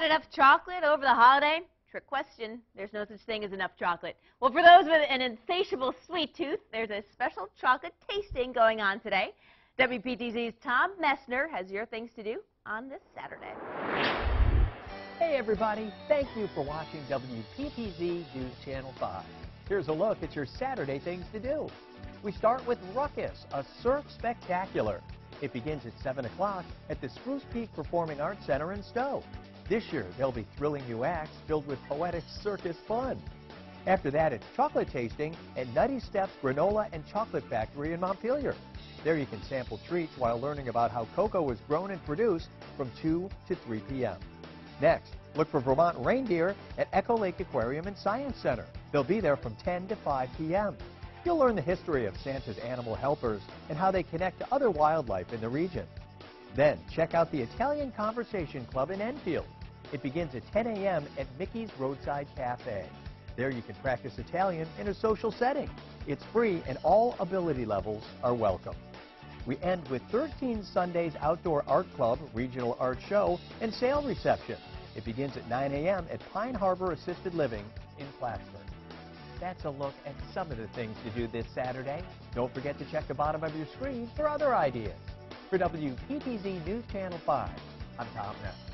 had enough chocolate over the holiday? Trick question. There's no such thing as enough chocolate. Well, for those with an insatiable sweet tooth, there's a special chocolate tasting going on today. WPTZ's Tom Messner has your things to do on this Saturday. Hey, everybody. Thank you for watching WPTZ News Channel 5. Here's a look at your Saturday things to do. We start with Ruckus, a surf spectacular. It begins at 7 o'clock at the Spruce Peak Performing Arts Center in Stowe. This year, there'll be thrilling new acts filled with poetic circus fun. After that, it's chocolate tasting at Nutty Steps Granola and Chocolate Factory in Montpelier. There you can sample treats while learning about how cocoa is grown and produced from 2 to 3 p.m. Next, look for Vermont reindeer at Echo Lake Aquarium and Science Center. They'll be there from 10 to 5 p.m. You'll learn the history of Santa's animal helpers and how they connect to other wildlife in the region. Then, check out the Italian Conversation Club in Enfield. It begins at 10 a.m. at Mickey's Roadside Cafe. There you can practice Italian in a social setting. It's free and all ability levels are welcome. We end with 13 Sundays Outdoor Art Club, Regional Art Show, and Sale Reception. It begins at 9 a.m. at Pine Harbor Assisted Living in Plattsburgh. That's a look at some of the things to do this Saturday. Don't forget to check the bottom of your screen for other ideas. For WPTZ News Channel 5, I'm Tom Messner.